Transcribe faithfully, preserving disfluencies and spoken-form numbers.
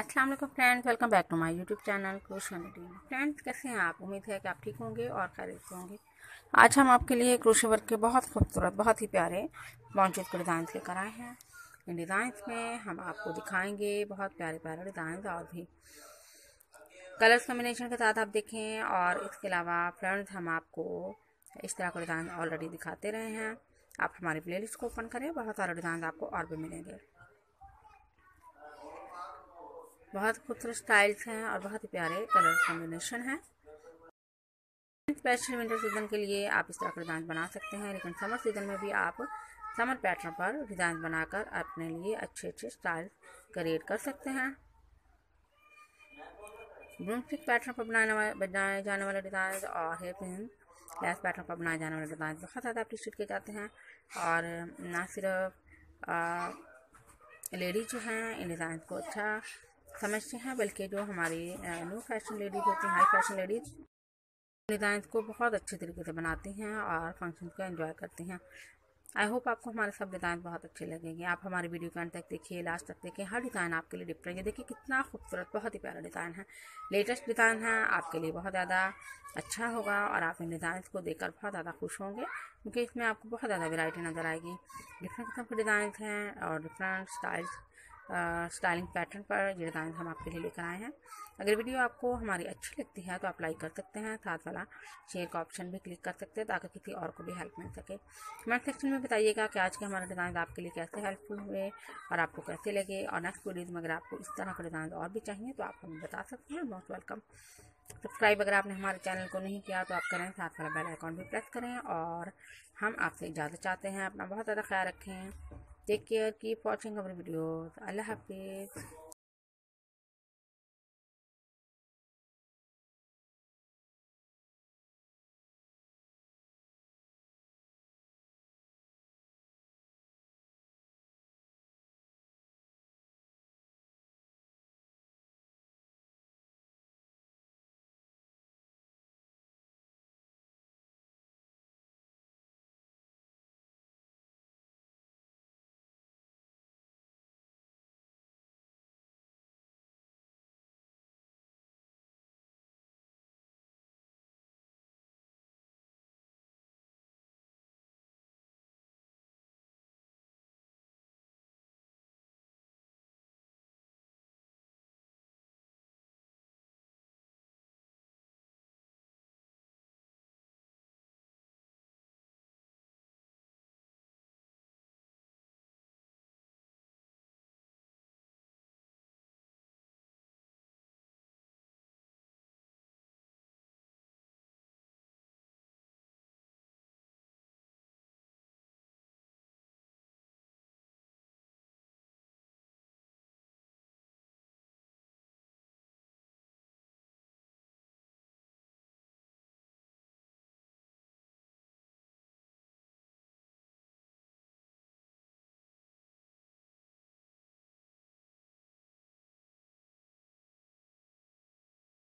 अस्सलाम वालेकुम friends, welcome back to my YouTube channel क्रोशिया टीम। फ्रेंड्स, कैसे हैं आप? उम्मीद है कि आप ठीक होंगे और खैरियत से होंगे। आज हम आपके लिए क्रोशिया वर्क के बहुत खूबसूरत, बहुत ही प्यारे बॉन्चेस के डिज़ाइंस लेकर आए हैं। इन डिज़ाइंस में हम आपको दिखाएंगे बहुत प्यारे प्यारे डिज़ाइंस और भी कलर्स कम्बिनेशन के साथ आप देखें। और इसके अलावा फ्रेंड्स, हम आपको इस तरह के डिज़ाइन ऑलरेडी दिखाते रहे हैं। आप हमारे प्लेलिस्ट को ओपन करें, बहुत सारे डिज़ाइन आपको और भी मिलेंगे। बहुत खूबसूरत स्टाइल्स हैं और बहुत ही प्यारे कलर कॉम्बिनेशन हैं। स्पेशल विंटर सीजन के लिए आप इस तरह के डिज़ाइन बना सकते हैं, लेकिन समर सीजन में भी आप समर पैटर्न पर डिज़ाइन बनाकर अपने लिए अच्छे अच्छे स्टाइल क्रिएट कर सकते हैं। ब्रूमस्टिक पैटर्न पर बनाने बनाए जाने वाले डिज़ाइन और हेयर पिन लेस पैटर्न पर बनाए जाने वाले डिज़ाइन बहुत ज़्यादा अप्रिशिएट किए जाते हैं। और ना सिर्फ लेडीज जो हैं इन डिज़ाइन को अच्छा समझते हैं, बल्कि जो हमारी न्यू फैशन लेडीज होती हैं, हाई फैशन लेडीज, डिज़ाइंस को बहुत अच्छे तरीके से बनाती हैं और फंक्शन को एंजॉय करती हैं। आई होप आपको हमारे सब डिज़ाइन बहुत अच्छे लगेंगे। आप हमारे वीडियो के अंत तक देखिए, लास्ट तक देखिए। हर डिज़ाइन आपके लिए डिफरेंट है। देखिए कितना खूबसूरत, बहुत ही प्यारा डिज़ाइन है, लेटेस्ट डिज़ाइन है, आपके लिए बहुत ज़्यादा अच्छा होगा और आप इन डिज़ाइंस को देखकर बहुत ज़्यादा खुश होंगे, क्योंकि इसमें आपको बहुत ज़्यादा वेराइटी नज़र आएगी। डिफरेंट किस्म के डिज़ाइंस हैं और डिफरेंट स्टाइल्स स्टाइलिंग पैटर्न पर ये डिज़ाइन हम आपके लिए लेकर आए हैं। अगर वीडियो आपको हमारी अच्छी लगती है तो आप लाइक कर सकते हैं, साथ वाला शेयर का ऑप्शन भी क्लिक कर सकते हैं, ताकि किसी और को भी हेल्प मिल सके। कमेंट सेक्शन में बताइएगा कि आज के हमारे डिज़ाइन आपके लिए कैसे हेल्पफुल हुए और आपको कैसे लगे। और नेक्स्ट वीडियोज़ में अगर आपको इस तरह का डिज़ाइन और भी चाहिए तो आप हमें बता सकते हैं। Most welcome. सब्सक्राइब अगर आपने हमारे चैनल को नहीं किया तो आप करें, साथ वाला बेल आइकॉन भी प्रेस करें। और हम आपसे इजाज़त चाहते हैं। अपना बहुत ज़्यादा ख्याल रखें। Take care, keep watching our videos. Allah Hafiz.